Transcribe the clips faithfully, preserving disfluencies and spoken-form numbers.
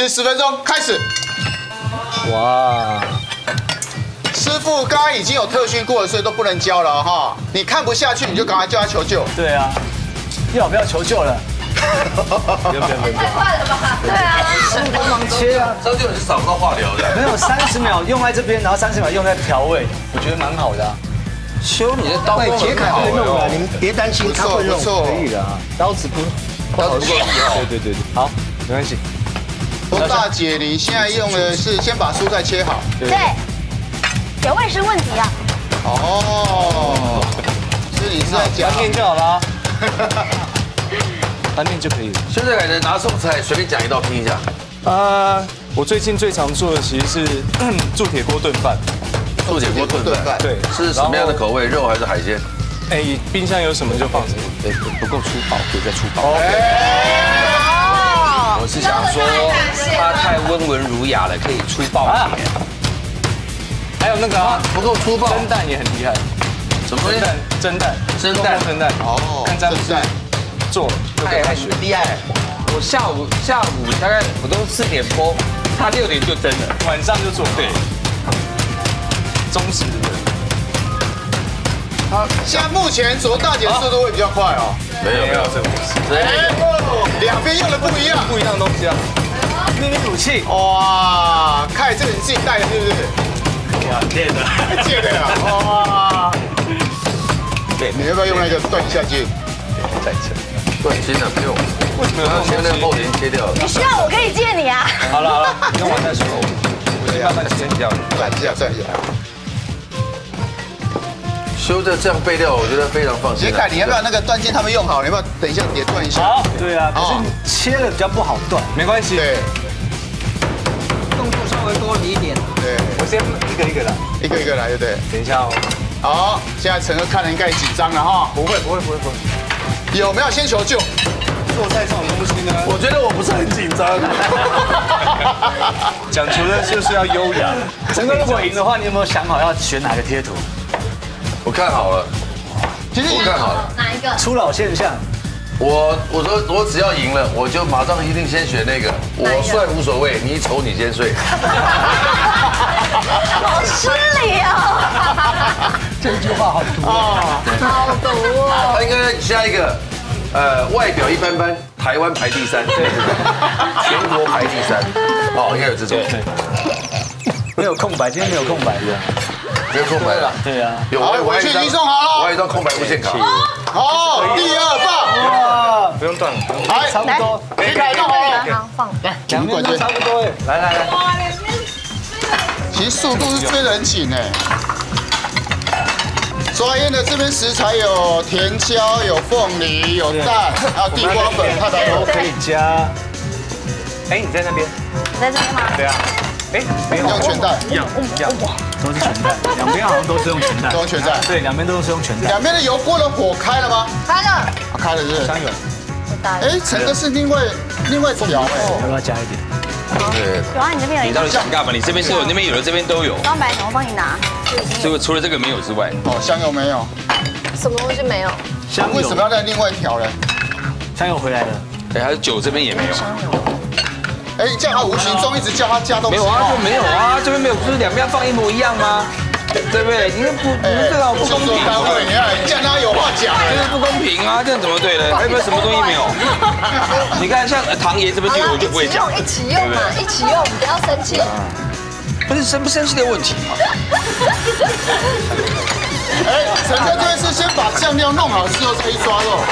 计十分钟，开始。哇！师傅刚刚已经有特训过了，所以都不能教了哈。你看不下去，你就赶快叫他求救。对啊，要不要求救了？ 太快了吧！对啊，师傅帮忙切啊，这就很少不到化疗的。没有三十秒用在这边，然后三十秒用在调味，我觉得蛮好的。修你的刀工很好哦，你们别担心，他会弄，可以的啊。刀子不，刀子不好，对对对对，好，没关系。洪大姐，你现在用的是先把蔬菜切好，对，有卫生问题啊。哦，所以你是在讲面就好了。 拌面就可以了。现在感觉拿素菜随便讲一道听一下。啊，我最近最常做的其实是铸铁锅炖饭。铸铁锅炖饭，对，是什么样的口味？肉还是海鲜？哎，冰箱有什么就放什么。哎，不够粗暴，可以再粗暴。我是想说，它太温文儒雅了，可以粗暴一点。还有那个不够粗暴，蒸蛋也很厉害。什么蒸蛋？蒸蛋，蒸蛋，蒸蛋。哦，看詹姆斯。 做，哎，很厉害！我下午下午大概我都四点播，他六点就蒸了，晚上就做。对，忠实的人。好，现在目前左大姐速度会比较快哦。没有没有这回事。哎，两边用的不一样，不一样的东西啊。秘密武器。哇，看这个你自己带的是不是？哇，借的，借的啊！哇。对，你要不要用那个断一下筋？再切。 断筋了，不用。为什么要前面后已经切掉了？你需要我可以借你啊。好了好了，你用完再说。我先慢慢切掉，转一下转一下。修着这样备料，我觉得非常放心。杰凯，你要不要那个断筋他们用好？你要不要等一下也断一下？好，对啊。可是你切了比较不好断，没关系。对。动作稍微多一点。对。我先一个一个来，一个一个来，对不对？等一下哦。好，现在陈哥看了应该紧张了哈。不会不会不会不会。 有没有先求救？做菜这种东西呢，我觉得我不是很紧张。讲求的就是要优雅。陈哥，如果赢的话，你有没有想好要选哪个贴图？我看好了，其实我看好了，哪一个？初老现象。我我说我只要赢了，我就马上一定先选那个。我帅无所谓，你丑你先睡。好失礼哦。 这句话好毒啊！好毒哦！他应该下一个，呃，外表一般般，台湾排第三，对对对，全国排第三，哦，应该有这种。没有空白，今天没有空白的，没有空白了。对啊，有我去已经送好了，我有一张空白无限卡。好，第二棒，不用断了，来，差不多，别改动了，放来，两边差不多，来来来。哇，两边其实速度是追得很紧哎。 抓腌的这边食材有甜椒、有凤梨、有蛋，还有地瓜粉、太白粉可以加。哎，你在那边？你在这边吗？对啊。哎，没有用全蛋，一样一样，都是全蛋，两边好像都是用全蛋。都用全蛋。对，两边都是用全蛋。两边的油锅的火开了吗？开了。开了是。香油。哎，这个是另外另外调哎，要不要加一点？对。有啊，你这边有。你到底想干嘛？你这边都有，那边有的，这边都有。刚买什么？帮你拿。 这个除了这个没有之外，哦，香油没有，什么东西没有？香油为什么要再另外调呢？香油回来了，哎，还有酒这边也没有。哎，这样他无形中一直叫他加东西。没有啊，就没有啊，这边没有，不是两边放一模一样吗？对不对？你这不，你这个不公平。单位，你看，这样他有话讲，这是不公平啊，这样怎么对呢？还有没有什么东西没有？你看，像唐爷这边就我就不会讲，一起用嘛，一起用，不要生气。 不是生不生气的问题。哎，陈哥这边是先把酱料弄好之后再一抓肉。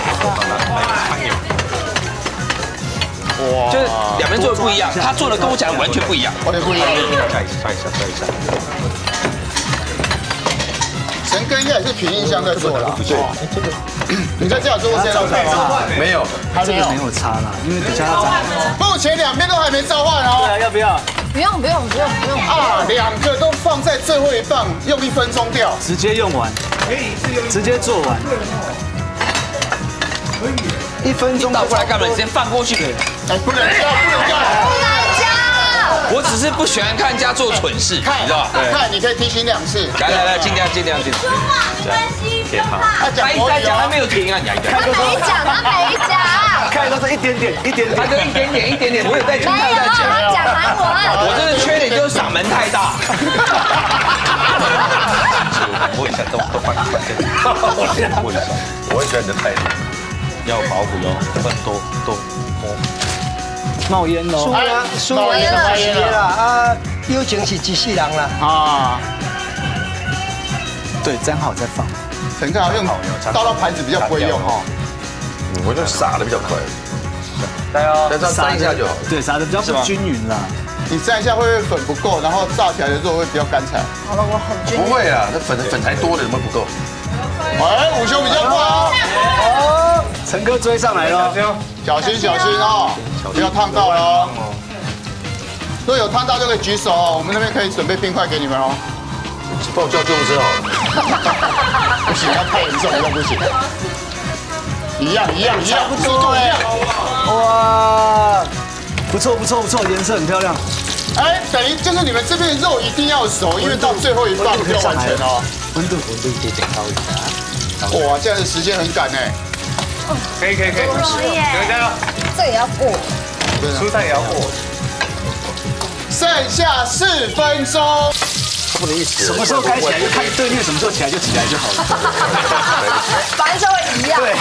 哇！就是两边做的不一样，他做的跟我讲的完全不一样。完全不一样。下一下，下一下，下一下。陈哥应该也是凭印象在做啦。对。你在这样做过这道菜吗？没有，他这个没有差啦，因为等下要炸。目前两边都还没召唤哦。要不要？ 不用不用不用不用啊！两个都放在最后一棒，用一分钟掉，直接用完，可以直接做完，可以。一分钟倒过来干嘛？你直接放过去可以。哎，不能加，不能加，不能加！我只是不喜欢看人家做蠢事，你知道吧？看，你可以提醒两次。来来来，尽量尽量尽量。说话没关系，说话。他一直在讲，他没有停啊！他没讲，他没讲。看都是一点点，一点点，他就一点点，一点点，我有在听，他有在讲。下都都换换身。问一下，我也喜欢你的态度，要保护哟，都都都。冒烟喽！输了，输了，冒烟了啊！友情是一世人啦啊！对，沾好再放。陈哥好像倒到盘子比较不会用哦。我就撒的比较快。对哦，再撒一下就好。对，撒的比较不均匀啦。 你蘸一下会不会粉不够，然后炸起来的时候会比较干柴。好了，我很均匀。不会啊，那粉粉才多的，怎么不够？哎，午休比较快哦。陈哥追上来了，小心小心哦，不要烫到了哦。如果有烫到就可以举手哦，我们那边可以准备冰块给你们哦。帮我叫救护车哦。不行，要太严重了，不行。一样一样一样，速度一样。哇！ 不错不错不错，颜色很漂亮。哎，等于就是你们这边肉一定要熟，因为到最后一棒就完全哦。温度温度节节高一点。哇，这样的时间很赶哎。可以可以可以，不容易哎。加油！这也要过，蔬菜也要过。剩下四分钟。不能一起。什么时候开起来就看对面什么时候起来就起来就好了。反正稍微一样。对。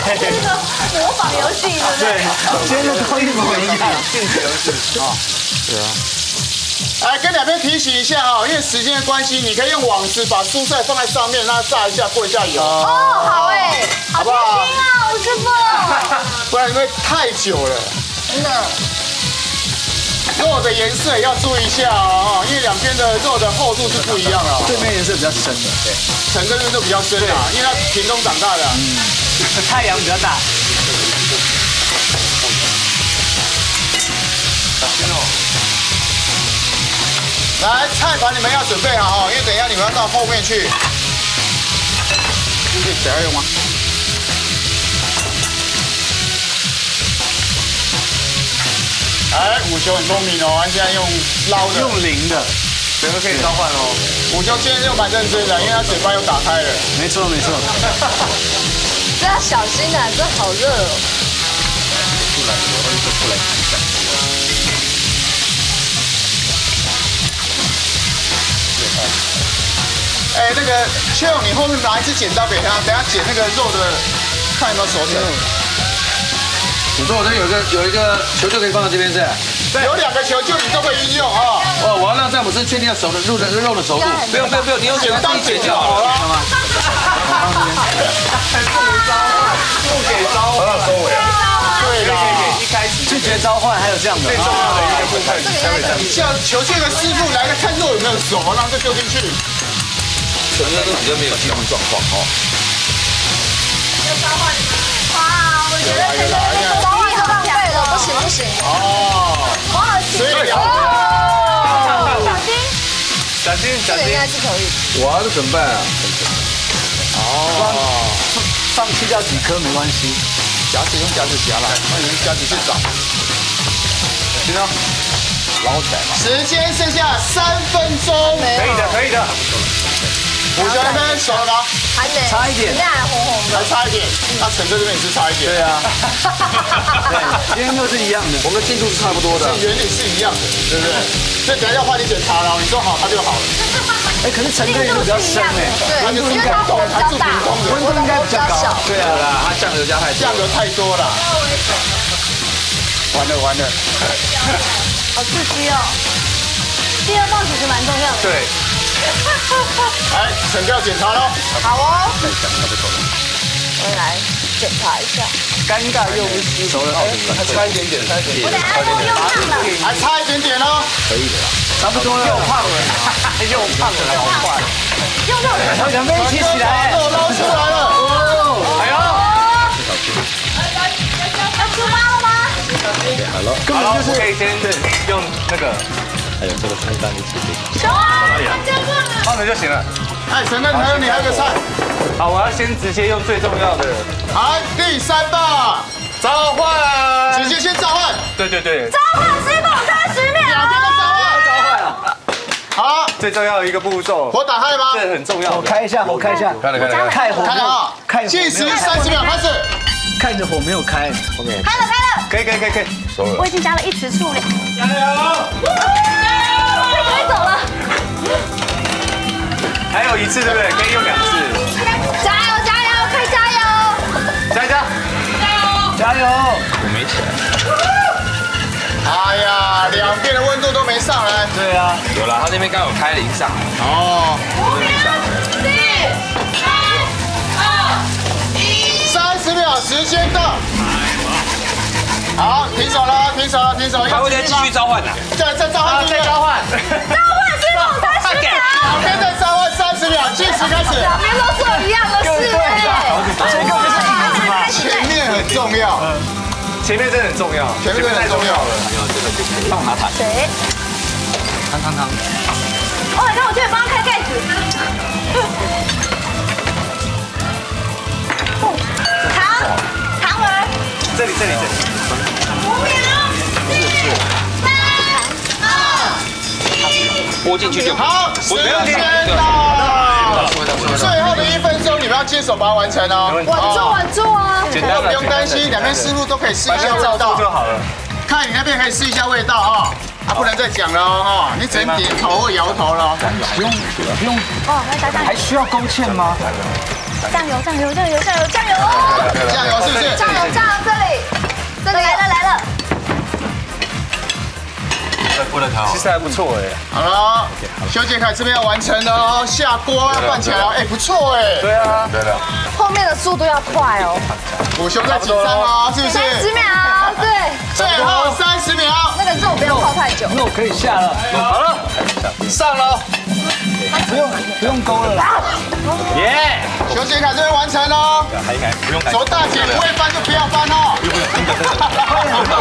模仿游戏对不对？真的都一模一样。 啊，对啊，来跟两边提醒一下哈，因为时间的关系，你可以用网子把蔬菜放在上面，让它炸一下，过一下油。哦，好哎，好不好？好吃啊，师傅。不然因为太久了。真的。肉的颜色也要注意一下哦，因为两边的肉的厚度是不一样的。对面颜色比较深的，对。整个肉都比较深啊，因为它屏东长大的。嗯。太阳比较大。 来，菜盘你们要准备好哦，因为等一下你们要到后面去。这是谁要用吗？哎，午休很聪明哦，他现在用捞的，用零的，整个可以召唤哦。午休今天又蛮认真的，因为他嘴巴又打开了。没错没错。这要小心啊，这好热哦。出来，我一直出来。 哎，那个秀，你后面拿一支剪刀给他，等下剪那个肉的，看有没有熟成。你说我这有一个有一个球球可以放到这边是？对，有两个球球你都可以运用啊。哦，我要让詹姆斯确定要熟的肉的肉的熟度。不用不用不用，你用剪刀剪就好了。还不能召唤，不给召唤。我要收尾了。 对的，一开始拒绝召唤，还有这样的最重要的一个部分。像求救的师傅来了，看肉有没有熟，然后就丢进去。可能都比较没有技术状况哦。要召唤吗？哇，我觉得这个召唤太浪费了，不行不行。哦。哇，所以两个。小心！小心！小心！这个应该是可以。哇，这怎么办啊？哦。放弃掉几颗没关系。 夹子用夹子夹了，那你用夹子去找，行了，捞起来嘛。时间剩下三分钟，可以的，可以的。五香那边熟了吗？还没，差一点，现在还红红的，还差一点。那陈哥这边也是差一点，对啊。今天又是一样的，我们进度是差不多的，原理是一样的，对不对？所以等下要换你检查了，你说好，他就好了。 哎，可是陈哥比较深哎，温度应该比较大，温度应该比较高。对啊啦，他酱油加太酱油太多了。完了完了，好刺激哦！第二棒其实蛮重要的。对。来，陈哥要检查喽。好哦。我来检查一下。尴尬又无私。熟了，还差一点点，差一点点，差一点点，还差一点点哦。可以的啦。 差不多了，又胖了，又胖了，好快！又肉了，两边一起起来，肉捞出来了！哎呦！要出发了吗？好了，根本就是可以先用那个，还有这个菜单一起定。走啊！放着就行了。哎，陈哥，你还有你还有个菜。好，我要先直接用最重要的。好，第三棒，召唤，直接先召唤。对对对。召唤师傅三十秒。 好，最重要的一个步骤，火打开吗？这很重要。我开一下，我开一下，开了开了，开火，开了啊！计时三十秒开始，看着火没有开，后面开了开了，可以可以可以可以，熟了。我已经加了一匙醋了，加油！可以走了，还有一次对不对？可以用两次。对啊，有啦，他那边刚有开零上。哦。五秒、四、三、二、一，三十秒时间到。好，停手了，停手了，停手！还会再继续召唤的。再再召唤，再召唤。召唤最后三十秒。两边再召唤三十秒，计时开始。两边都做一样的事。这个就是椅子嘛，前面很重要。 前面真的很重要，前面真的太重要了。放哪塔？谁？汤汤汤。哦，你看我这边帮他开盖子。糖，糖丸。这里这里这里。五秒，四、三、二、一。拨进去就好。时间到。最后的一分钟，你们要接手把它完成哦。稳住，稳住哦。 不用担心，两边思路都可以试一下味道就好了。看你那边可以试一下味道啊，啊不能再讲了哦，你只能点头或摇头了。不用不用哦，还需要勾芡吗？酱油酱油酱油酱油酱油酱油是不是？酱油酱油这里这里来了来了。锅的汤其实还不错哎。好了，修杰楷这边要完成了哦，下锅要拌起来，哎不错哎。对啊，对的。后面的速度要快哦。 我兄在紧张啊，是不是？三十秒，对，最后三十秒。那个肉不要泡太久，肉可以下了，好了，上了，不用不用勾了啦。耶，修杰楷这边完成哦。还应该不用。走大姐不会翻就不要翻哦。真的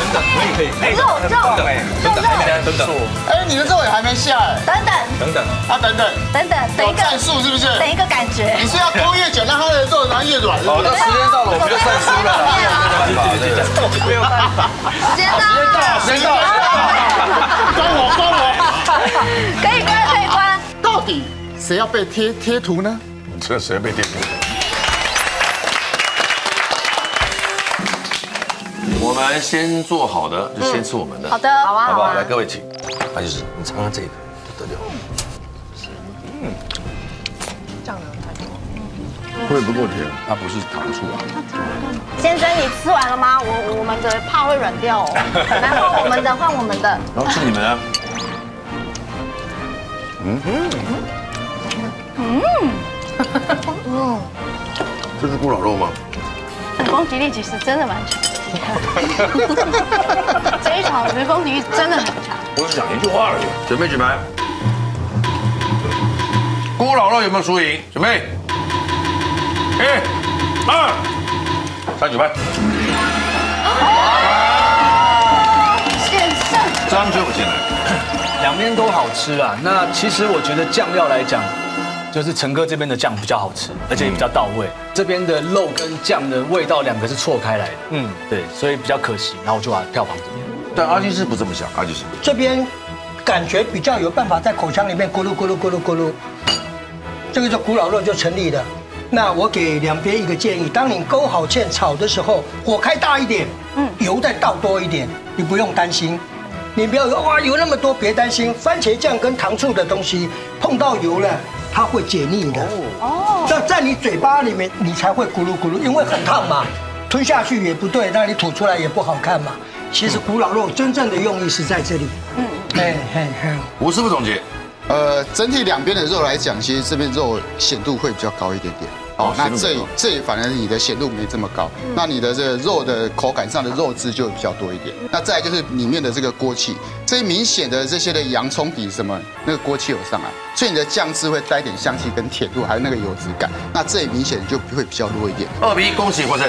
真的可以可以。肉肉哎，肉肉等等，哎，你的肉也还没下哎。等等等等，啊等等等等，等一个战术是不是？等一个感觉。你是要勾越久，让它的肉然后越软。好的，时间到。 我们就算输了，没有办法，时间到，时间到，关我，关我，可以关，可以关。到底谁要被贴贴图呢？这谁被贴图？我们先做好的，就先吃我们的。好的，好啊，好不好？来，各位请，那就是你尝尝这个，得了。嗯，酱油。 会不够甜，它不是糖醋啊。先生，你吃完了吗？我我们的怕会软掉哦。然后我们的换我们的，然后是你们啊。嗯嗯嗯嗯，这是咕老肉吗？宫崎骏其实真的蛮强，你看，这一场我觉得宫崎骏真的很强。我只讲一句话而已，准备举牌。咕老肉有没有输赢？准备。 一、二、三九八，现胜！张嘴我进来，两边都好吃啦。那其实我觉得酱料来讲，就是陈哥这边的酱比较好吃，而且也比较到位。这边的肉跟酱的味道两个是错开来的，嗯，对，所以比较可惜。然后我就把票房这边，但阿基师不这么想，阿基师这边感觉比较有办法在口腔里面咕噜咕噜咕噜咕噜，这个就古老肉就成立了。 那我给两边一个建议：当你勾好芡炒的时候，火开大一点，嗯，油再倒多一点，你不用担心。你不要说哇油那么多，别担心。番茄酱跟糖醋的东西碰到油了，它会解腻的。哦，那在你嘴巴里面，你才会咕噜咕噜，因为很烫嘛，吞下去也不对，那你吐出来也不好看嘛。其实古老肉真正的用意是在这里。嗯，哎哎哎，吴师傅总结。 呃，整体两边的肉来讲，其实这边肉显度会比较高一点点。哦，那这这反而你的显度没这么高，那你的这个肉的口感上的肉汁就比较多一点。那再来就是里面的这个锅气，这明显的这些的洋葱底什么那个锅气有上来，所以你的酱汁会带一点香气跟甜度，还有那个油脂感。那这也明显就会比较弱一点。二比一，恭喜获胜。